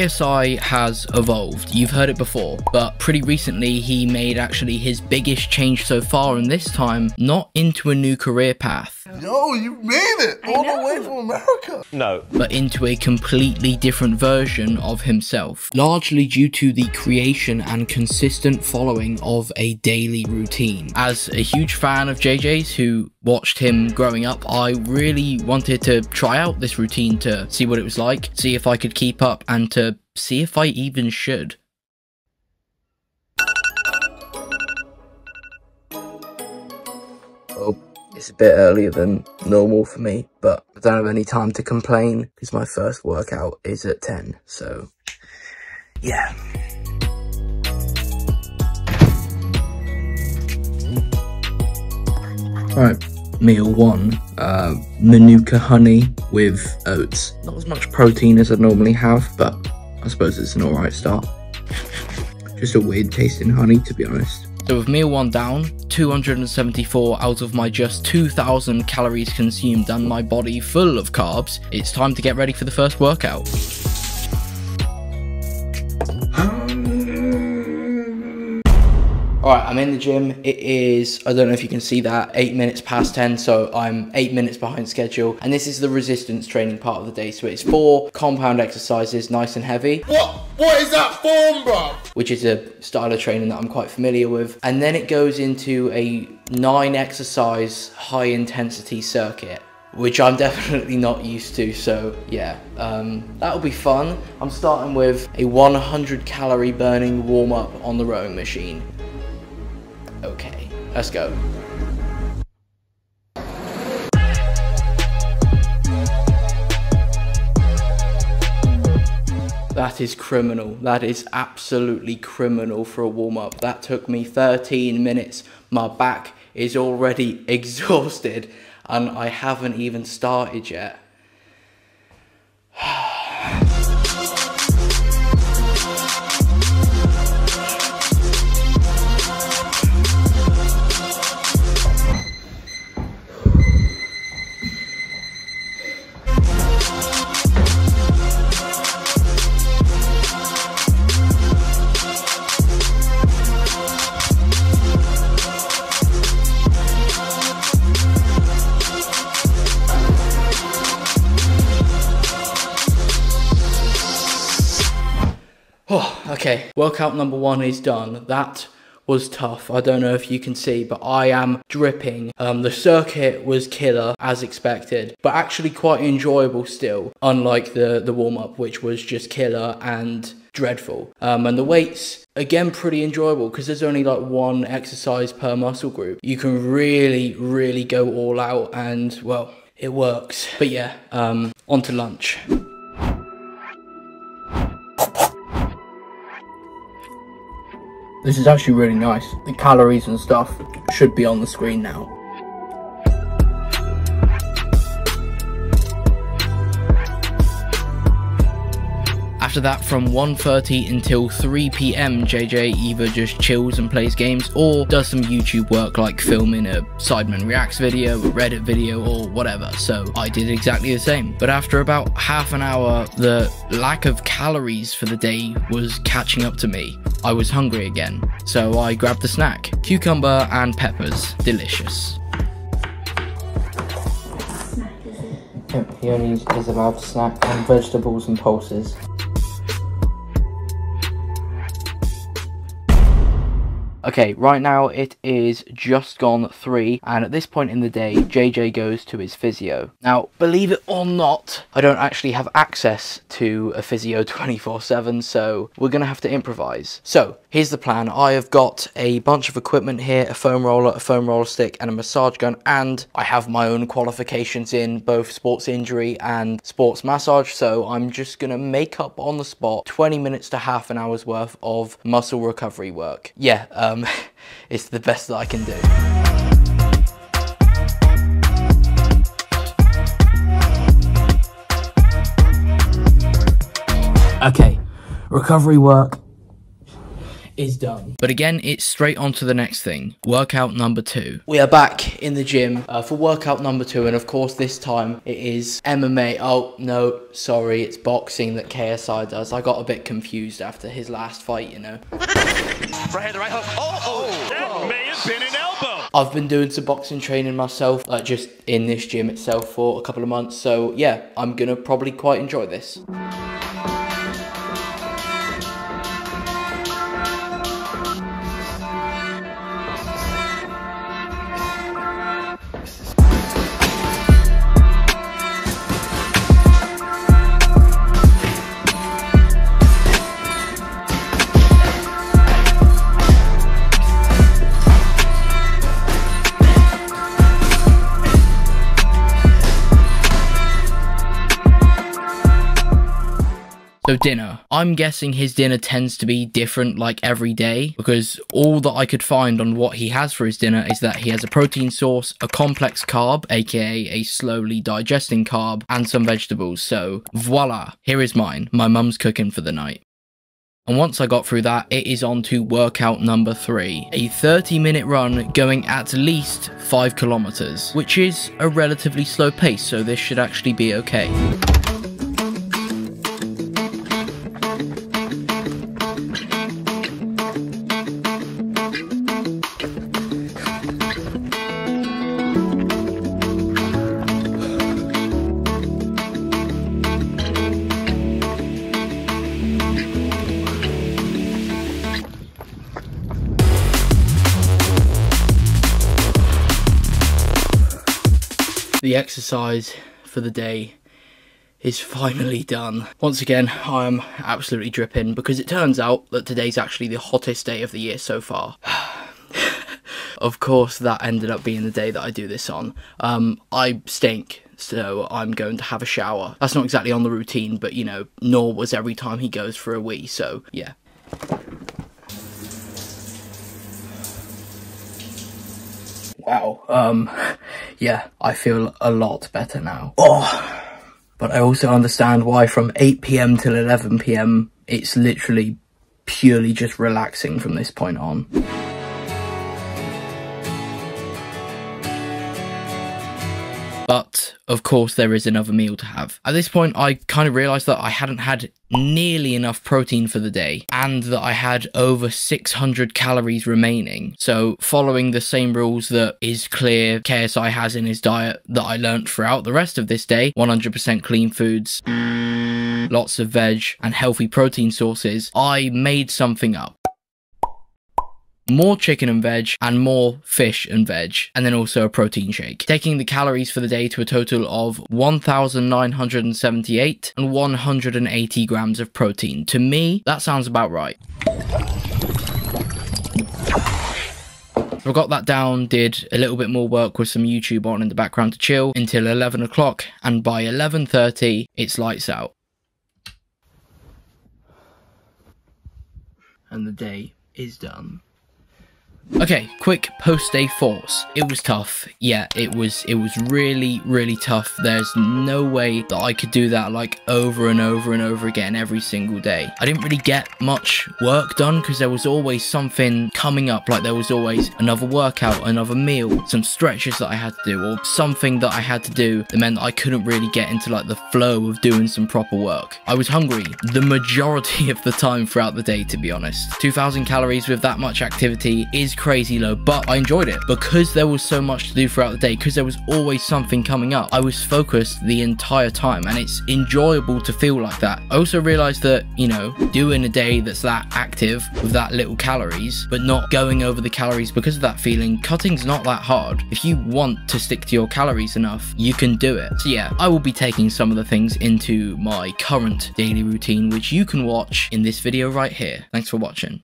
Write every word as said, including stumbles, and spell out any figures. K S I has evolved. You've heard it before, but pretty recently he made actually his biggest change so far, and this time not into a new career path. Yo, you made it all the way from America. No. But into a completely different version of himself, largely due to the creation and consistent following of a daily routine. As a huge fan of J J's who watched him growing up, I really wanted to try out this routine to see what it was like, see if I could keep up, and to see if I even should. Oh, it's a bit earlier than normal for me, but I don't have any time to complain because my first workout is at ten, so yeah. Alright, meal one, uh, manuka honey with oats. Not as much protein as I'd normally have, but I suppose it's an alright start. Just a weird taste in honey, to be honest. So with meal one down, two hundred seventy-four out of my just two thousand calories consumed and my body full of carbs, it's time to get ready for the first workout. Alright, I'm in the gym. It is, I don't know if you can see that, eight minutes past ten, so I'm eight minutes behind schedule. And this is the resistance training part of the day, so it's four compound exercises, nice and heavy. What? What is that form, bro? Which is a style of training that I'm quite familiar with. And then it goes into a nine exercise, high intensity circuit, which I'm definitely not used to, so yeah, um, that'll be fun. I'm starting with a one hundred calorie burning warm up on the rowing machine. Okay, let's go. That is criminal. That is absolutely criminal for a warm-up. That took me thirteen minutes. My back is already exhausted and I haven't even started yet. Okay, workout number one is done. That was tough. I don't know if you can see, but I am dripping. Um, the circuit was killer as expected, but actually quite enjoyable still, unlike the, the warm-up, which was just killer and dreadful. Um, and the weights, again, pretty enjoyable because there's only like one exercise per muscle group. You can really, really go all out and, well, it works. But yeah, um, on to lunch. This is actually really nice. The calories and stuff should be on the screen now. After that, from one thirty until three p m, J J either just chills and plays games or does some YouTube work like filming a Sidemen Reacts video, a Reddit video, or whatever. So I did exactly the same. But after about half an hour, the lack of calories for the day was catching up to me. I was hungry again, so I grabbed a snack. Cucumber and peppers. Delicious. What snack is it? He only is allowed to snack on vegetables and pulses. Okay, right now it is just gone three, and at this point in the day, J J goes to his physio. Now, believe it or not, I don't actually have access to a physio twenty-four seven, so we're gonna have to improvise. So, here's the plan. I have got a bunch of equipment here, a foam roller, a foam roller stick, and a massage gun, and I have my own qualifications in both sports injury and sports massage, so I'm just gonna make up on the spot twenty minutes to half an hour's worth of muscle recovery work. Yeah, um, Um, it's the best that I can do. Okay, recovery work is done. But again, it's straight on to the next thing, workout number two. We are back in the gym uh, for workout number two, and of course this time it is M M A. Oh no, sorry, it's boxing that K S I does. I got a bit confused after his last fight, you know. Right hand, right hook. Oh, oh, that oh. may have been an elbow. I've been doing some boxing training myself, like just in this gym itself for a couple of months. So yeah, I'm gonna probably quite enjoy this. So dinner. I'm guessing his dinner tends to be different like every day, because all that I could find on what he has for his dinner is that he has a protein source, a complex carb, aka a slowly digesting carb, and some vegetables. So voila, here is mine. My mum's cooking for the night. And once I got through that, it is on to workout number three, a thirty minute run going at least five kilometers, which is a relatively slow pace, so this should actually be okay. The exercise for the day is finally done. Once again, I am absolutely dripping because it turns out that today's actually the hottest day of the year so far. Of course, that ended up being the day that I do this on. Um, I stink, so I'm going to have a shower. That's not exactly on the routine, but you know, nor was every time he goes for a wee, so yeah. Wow, um, yeah, I feel a lot better now. Oh, but I also understand why from eight p m till eleven p m, it's literally purely just relaxing from this point on. But of course there is another meal to have. At this point, I kind of realized that I hadn't had nearly enough protein for the day and that I had over six hundred calories remaining. So following the same rules that is clear K S I has in his diet that I learned throughout the rest of this day, one hundred percent clean foods, lots of veg and healthy protein sources, I made something up. More chicken and veg and more fish and veg, and then also a protein shake, taking the calories for the day to a total of one thousand nine hundred seventy-eight and one hundred eighty grams of protein. To me, that sounds about right. So I got that down, did a little bit more work with some YouTube on in the background to chill until eleven o'clock, and by eleven thirty it's lights out and the day is done. Okay, quick post-day thoughts. It was tough. Yeah, it was it was really, really tough. There's no way that I could do that like over and over and over again every single day. I didn't really get much work done because there was always something coming up. Like there was always another workout, another meal, some stretches that I had to do, or something that I had to do that meant that I couldn't really get into like the flow of doing some proper work. I was hungry the majority of the time throughout the day, to be honest. two thousand calories with that much activity is crazy low, but I enjoyed it because there was so much to do throughout the day, because there was always something coming up. I was focused the entire time and it's enjoyable to feel like that. I also realized that, you know, doing a day that's that active with that little calories but not going over the calories because of that feeling, cutting's not that hard. If you want to stick to your calories enough, you can do it. So yeah, I will be taking some of the things into my current daily routine, which you can watch in this video right here. Thanks for watching.